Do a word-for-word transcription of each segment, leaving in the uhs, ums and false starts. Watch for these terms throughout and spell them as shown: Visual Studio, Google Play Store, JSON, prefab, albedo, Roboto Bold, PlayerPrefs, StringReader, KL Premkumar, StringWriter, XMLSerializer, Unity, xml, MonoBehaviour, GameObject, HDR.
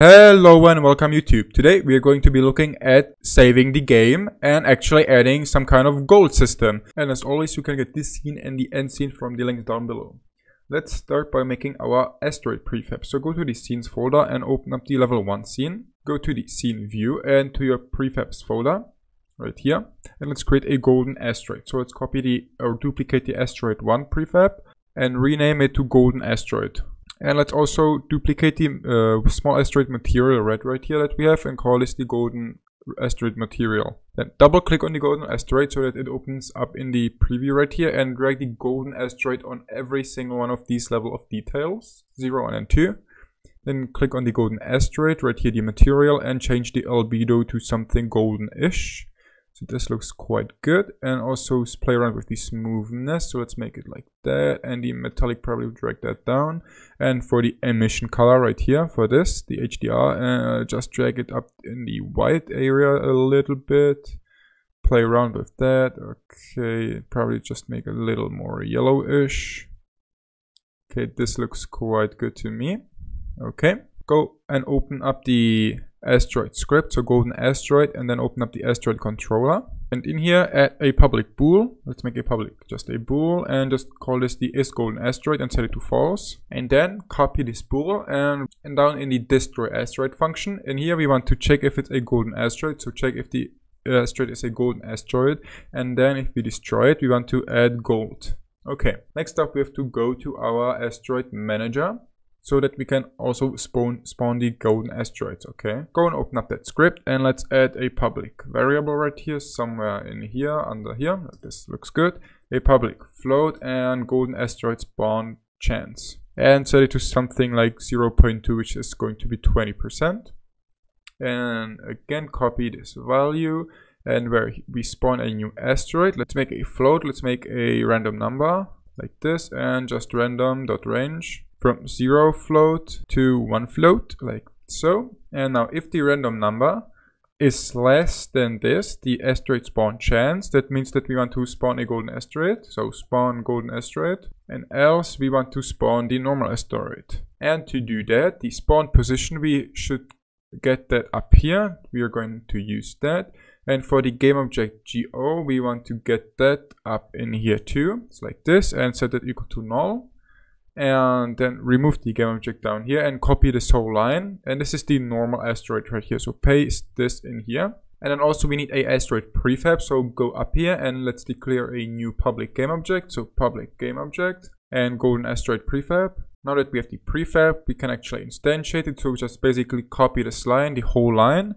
Hello and welcome YouTube. Today we are going to be looking at saving the game and actually adding some kind of gold system. And as always, you can get this scene and the end scene from the links down below. Let's start by making our asteroid prefab. So go to the scenes folder and open up the level one scene. Go to the scene view and to your prefabs folder right here. And let's create a golden asteroid. So let's copy the or duplicate the asteroid one prefab and rename it to golden asteroid. And let's also duplicate the uh, small asteroid material right, right here that we have and call this the golden asteroid material. Then double click on the golden asteroid so that it opens up in the preview right here and drag the golden asteroid on every single one of these level of details, zero, one and two. Then click on the golden asteroid right here, the material, and change the albedo to something golden-ish. So this looks quite good, and also play around with the smoothness, so let's make it like that, and the metallic probably drag that down. And for the emission color right here, for this, the H D R, uh, just drag it up in the white area a little bit, play around with that, okay, probably just make it a little more yellowish. Okay, this looks quite good to me, okay. Go and open up the asteroid script, so golden asteroid, and then open up the asteroid controller, and in here add a public bool. Let's make a public, just a bool, and just call this the is golden asteroid and set it to false, and then copy this bool and, and down in the destroy asteroid function. In here we want to check if it's a golden asteroid, so check if the asteroid is a golden asteroid, and then if we destroy it we want to add gold. Okay, next up we have to go to our asteroid manager so that we can also spawn, spawn the golden asteroids, okay? Go and open up that script and let's add a public variable right here, somewhere in here, under here. This looks good. A public float and golden asteroid spawn chance. And set it to something like zero point two, which is going to be twenty percent. And again, copy this value. And where we spawn a new asteroid, let's make a float. Let's make a random number like this and just random.range. From zero float to one float, like so. And now if the random number is less than this, the asteroid spawn chance, that means that we want to spawn a golden asteroid. So spawn golden asteroid, and else we want to spawn the normal asteroid. And to do that, the spawn position, we should get that up here. We are going to use that. And for the game object G O, we want to get that up in here too. It's like this, and set it equal to null. And then remove the game object down here and copy this whole line. And this is the normal asteroid right here. So paste this in here. And then also we need a asteroid prefab. So go up here and let's declare a new public game object. So public game object and golden asteroid prefab. Now that we have the prefab, we can actually instantiate it. So just basically copy this line, the whole line,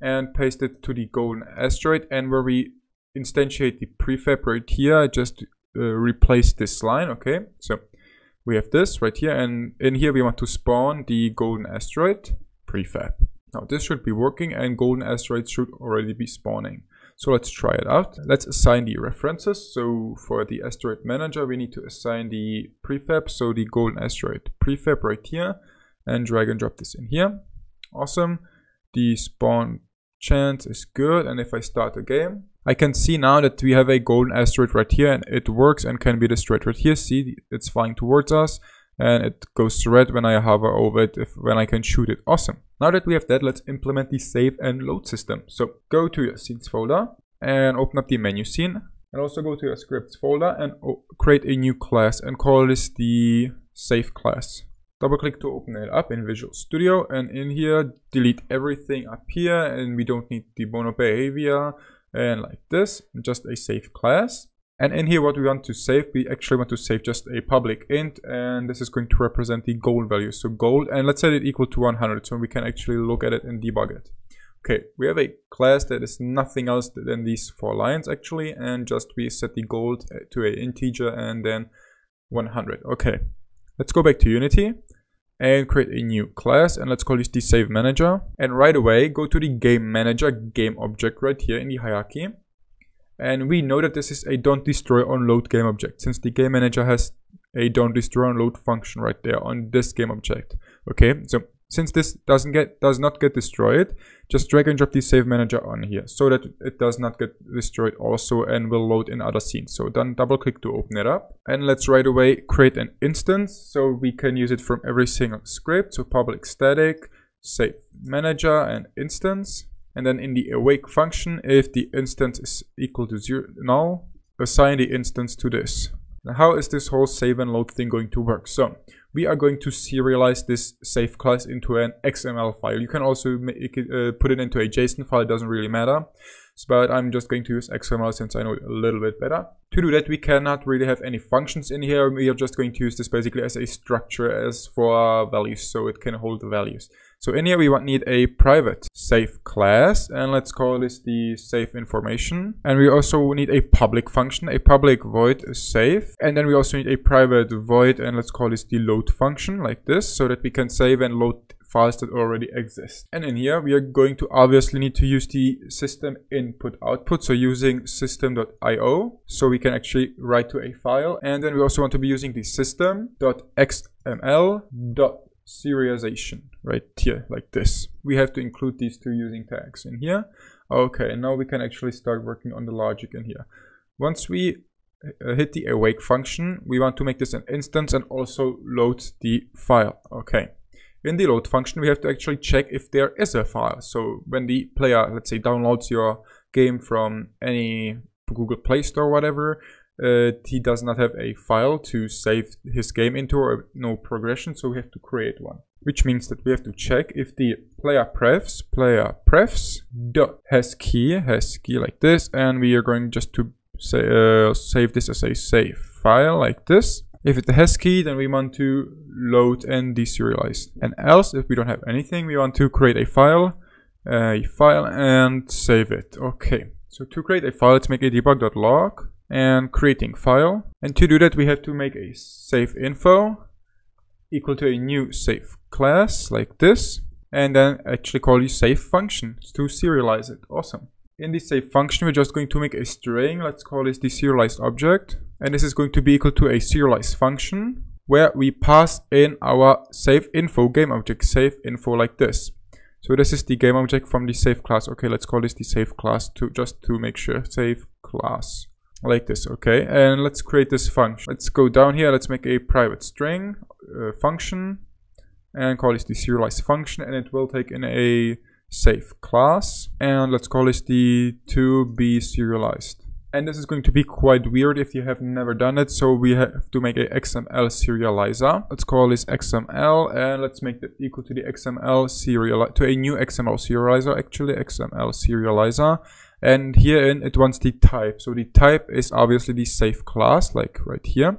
and paste it to the golden asteroid. And where we instantiate the prefab right here, just uh, replace this line. Okay, so we have this right here, and in here we want to spawn the golden asteroid prefab. Now this should be working and golden asteroids should already be spawning. So let's try it out. Let's assign the references. So for the asteroid manager we need to assign the prefab, so the golden asteroid prefab right here, and drag and drop this in here. Awesome. The spawn chance is good, and if I start the game, I can see now that we have a golden asteroid right here and it works and can be destroyed right here. See, it's flying towards us and it goes red when I hover over it, if, when I can shoot it. Awesome. Now that we have that, let's implement the save and load system. So go to your scenes folder and open up the menu scene, and also go to your scripts folder and create a new class and call this the save class. Double click to open it up in Visual Studio, and in here delete everything up here, and we don't need the MonoBehaviour. And like this, just a save class. And in here what we want to save, we actually want to save just a public int, and this is going to represent the gold value, so gold, and let's set it equal to one hundred so we can actually look at it and debug it. Okay, we have a class that is nothing else than these four lines actually, and just we set the gold to an integer and then one hundred. Okay, let's go back to Unity and create a new class, and let's call this the save manager. And right away go to the game manager game object right here in the hierarchy, and we know that this is a don't destroy on load game object, since the game manager has a don't destroy on load function right there on this game object. Okay, so since this doesn't get does not get destroyed, just drag and drop the save manager on here so that it does not get destroyed also and will load in other scenes. So then double click to open it up, and let's right away create an instance so we can use it from every single script. So public static, say manager and instance, and then in the awake function, if the instance is equal to zero null, assign the instance to this. Now, how is this whole save and load thing going to work? So we are going to serialize this save class into an X M L file. You can also make it, uh, put it into a JSON file, it doesn't really matter. But I'm just going to use X M L since I know it a little bit better. To do that, we cannot really have any functions in here. We are just going to use this basically as a structure as for values, so it can hold the values. So in here, we want need a private save class, and let's call this the save information. And we also need a public function, a public void save. And then we also need a private void, and let's call this the load function, like this, so that we can save and load files that already exist. And in here, we are going to obviously need to use the system input output, so using system dot I O, so we can actually write to a file. And then we also want to be using the system dot X M L dot serialization right here, like this. We have to include these two using tags in here. Okay, and now we can actually start working on the logic in here. Once we hit the awake function, we want to make this an instance and also load the file. Okay. In the load function, we have to actually check if there is a file. So when the player, let's say, downloads your game from any Google Play Store or whatever, uh, he does not have a file to save his game into or no progression, so we have to create one. Which means that we have to check if the PlayerPrefs, PlayerPrefs dot has key, has key like this, and we are going just to say, uh, save this as a save file like this. If it has key, then we want to load and deserialize. And else, if we don't have anything, we want to create a file, a file and save it. Okay, so to create a file, let's make a debug dot log and creating file. And to do that, we have to make a save info equal to a new save class like this. And then actually call the save function to serialize it. Awesome. In the save function, we're just going to make a string. Let's call this the serialized object. And this is going to be equal to a serialized function where we pass in our save info game object, save info like this. So this is the game object from the save class. Okay, let's call this the save class to just to make sure. Save class like this. Okay, and let's create this function. Let's go down here. Let's make a private string uh, function and call this the serialized function, and it will take in a save class, and let's call this the to be serialized. And this is going to be quite weird if you have never done it, so we have to make a X M L serializer. Let's call this X M L, and let's make that equal to the X M L serializer, to a new X M L serializer, actually X M L serializer. And here in it wants the type, so the type is obviously the save class, like right here.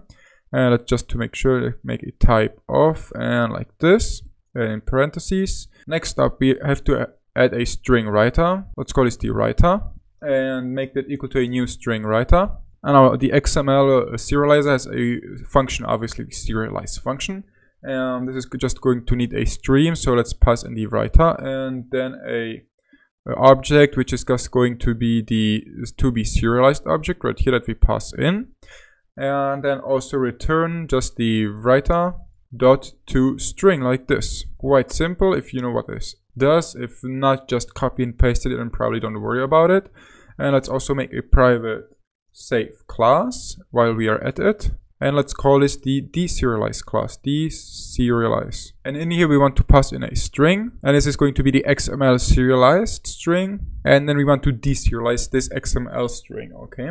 And let's just to make sure make a type of, and like this, and in parentheses. Next up, we have to add a string writer. Let's call this the writer and make that equal to a new string writer. And now the X M L serializer has a function, obviously the serialize function. And this is just going to need a stream. So let's pass in the writer and then a object, which is just going to be the to be serialized object right here that we pass in. And then also return just the writer dot to string like this. Quite simple if you know what this does. If not, just copy and paste it and probably don't worry about it. And let's also make a private save class while we are at it, and let's call this the deserialize class, deserialize. And in here we want to pass in a string, and this is going to be the X M L serialized string, and then we want to deserialize this X M L string. Okay,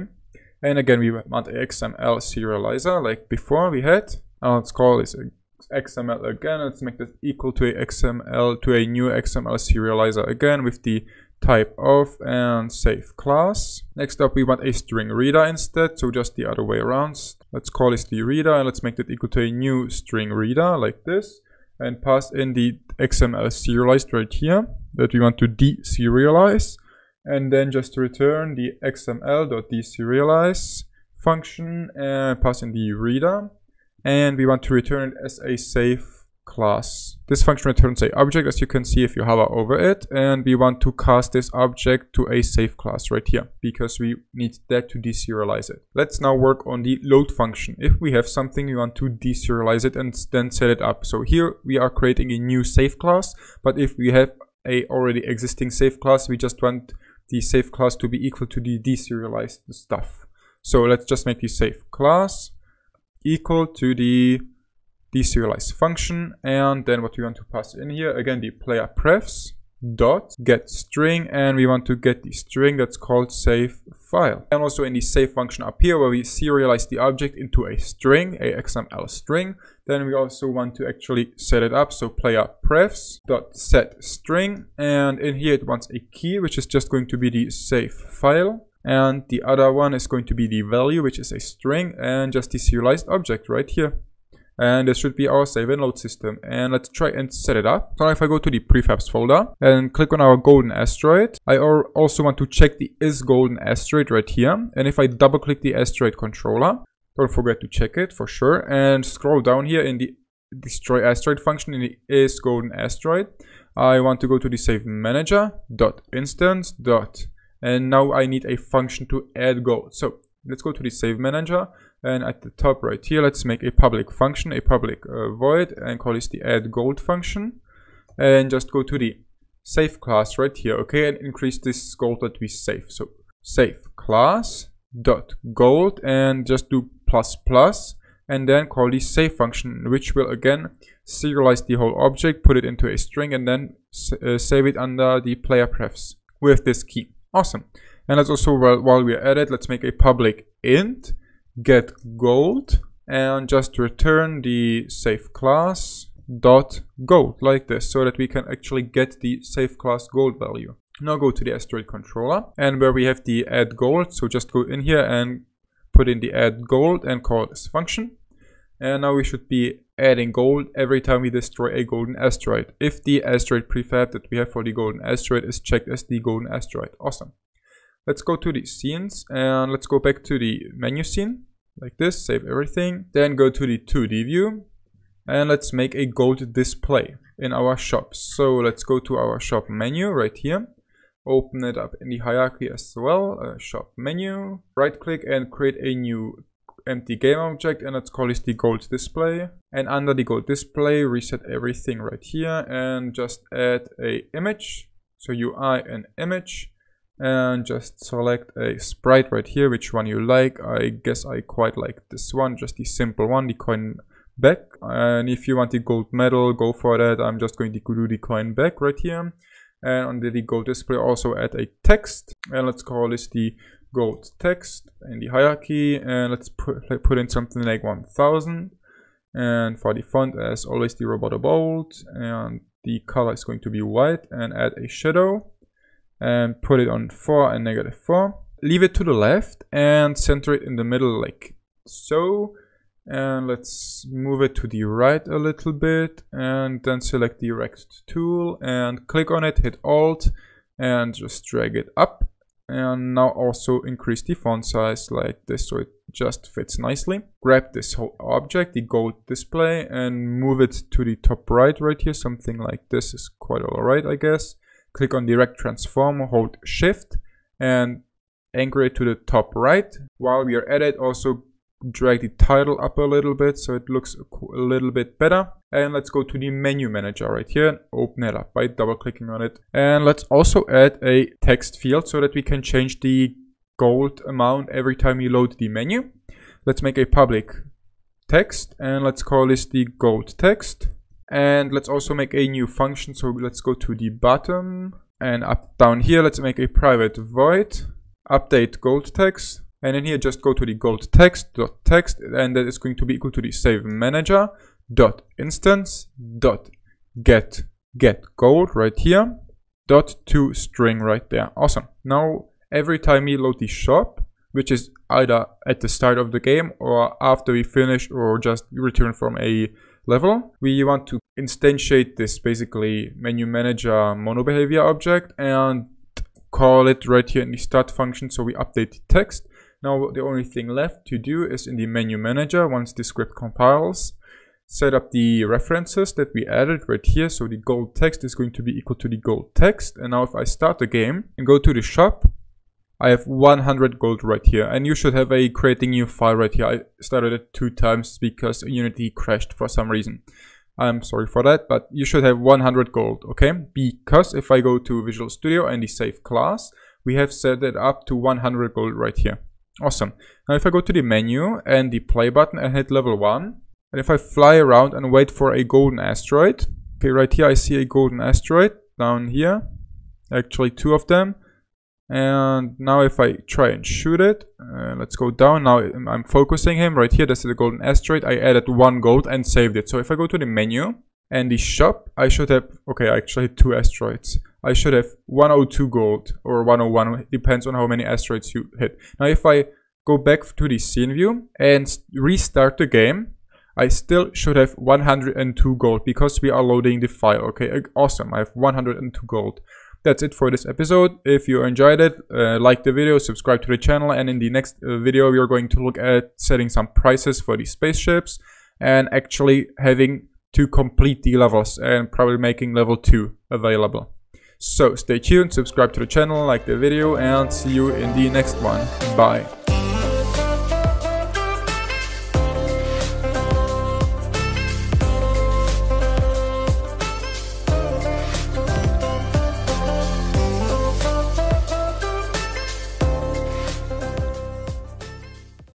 and again we want an X M L serializer like before we had, and let's call this a X M L again. Let's make this equal to a X M L to a new X M L serializer again with the type of and save class. Next up, we want a string reader instead, so just the other way around. Let's call this the reader, and let's make that equal to a new string reader like this, and pass in the X M L serialized right here that we want to deserialize, and then just return the X M L dot deserialize function and pass in the reader. And we want to return it as a save class. This function returns a object, as you can see if you hover over it, and we want to cast this object to a save class right here because we need that to deserialize it. Let's now work on the load function. If we have something, we want to deserialize it and then set it up. So here we are creating a new save class, but if we have a already existing save class, we just want the save class to be equal to the deserialized stuff. So let's just make the save class equal to the deserialize function, and then what we want to pass in here, again, the player prefs dot get string, and we want to get the string that's called save file. And also in the save function up here, where we serialize the object into a string, a X M L string, then we also want to actually set it up. So player prefs dot set string, and in here it wants a key, which is just going to be the save file, and the other one is going to be the value, which is a string, and just the serialized object right here. And this should be our save and load system. And let's try and set it up. So now if I go to the prefabs folder and click on our golden asteroid, I also want to check the is golden asteroid right here. And if I double click the asteroid controller, don't forget to check it for sure. And scroll down here in the destroy asteroid function in the is golden asteroid, I want to go to the save manager dot instance dot. And now I need a function to add gold. So let's go to the save manager. And at the top right here, let's make a public function, a public uh, void, and call this the addGold function. And just go to the save class right here, okay, and increase this gold that we save. So save class dot gold, and just do plus plus, and then call the save function, which will again serialize the whole object, put it into a string, and then uh, save it under the player prefs with this key. Awesome. And let's also, while, while we're at it, let's make a public int get gold, and just return the save class dot gold like this, so that we can actually get the save class gold value. Now go to the asteroid controller, and where we have the add gold, so just go in here and put in the add gold and call this function. And now we should be adding gold every time we destroy a golden asteroid, if the asteroid prefab that we have for the golden asteroid is checked as the golden asteroid. Awesome. Let's go to the scenes, and let's go back to the menu scene like this, save everything, then go to the two D view, and let's make a gold display in our shop. So let's go to our shop menu right here, open it up in the hierarchy as well, uh, shop menu, right click and create a new empty game object, and let's call this the gold display. And under the gold display, reset everything right here and just add a image, so U I and image. And just select a sprite right here, which one you like. I guess I quite like this one, just the simple one, the coin back. And if you want the gold medal, go for that. I'm just going to do the coin back right here. And under the gold display, also add a text. And let's call this the gold text in the hierarchy. And let's put, put in something like one thousand. And for the font, as always, the Roboto Bold. And the color is going to be white. And add a shadow. And put it on four and negative four. Leave it to the left and center it in the middle like so. And let's move it to the right a little bit. And then select the rect tool and click on it, hit Alt, and just drag it up. And now also increase the font size like this, so it just fits nicely. Grab this whole object, the gold display, and move it to the top right right here. Something like this is quite alright, I guess. Click on direct transform, hold shift, and anchor it to the top right. While we are at it, also drag the title up a little bit so it looks a little bit better. And let's go to the menu manager right here and open it up by double clicking on it. And let's also add a text field so that we can change the gold amount every time you load the menu. Let's make a public text, and let's call this the gold text. And let's also make a new function. So let's go to the bottom and up down here. Let's make a private void update gold text. And in here, just go to the gold text dot text, and that is going to be equal to the save manager dot instance dot get get gold right here dot to string right there. Awesome. Now every time we load the shop, which is either at the start of the game or after we finish or just return from a level, we want to instantiate this basically menu manager MonoBehaviour object and call it right here in the start function, so we update the text. Now the only thing left to do is in the menu manager, once the script compiles, set up the references that we added right here. So the gold text is going to be equal to the gold text. And now if I start the game and go to the shop, I have one hundred gold right here, and you should have a creating new file right here. I started it two times because Unity crashed for some reason. I'm sorry for that, but you should have one hundred gold, okay? Because if I go to Visual Studio and the save class, we have set it up to one hundred gold right here. Awesome. Now if I go to the menu and the play button and hit level one, And if I fly around and wait for a golden asteroid, okay, right here I see a golden asteroid down here, actually two of them. And now if I try and shoot it, uh, let's go down. Now I'm focusing him right here. That's the golden asteroid. I added one gold and saved it. So if I go to the menu and the shop, I should have, okay, I actually have two asteroids. I should have one oh two gold or one oh one, depends on how many asteroids you hit. Now if I go back to the scene view and restart the game, I still should have one hundred two gold because we are loading the file. Okay, awesome, I have one hundred two gold. That's it for this episode. If you enjoyed it, uh, like the video, subscribe to the channel, and in the next uh, video we are going to look at setting some prices for these spaceships and actually having to complete the levels and probably making level two available. So stay tuned, subscribe to the channel, like the video, and see you in the next one. Bye.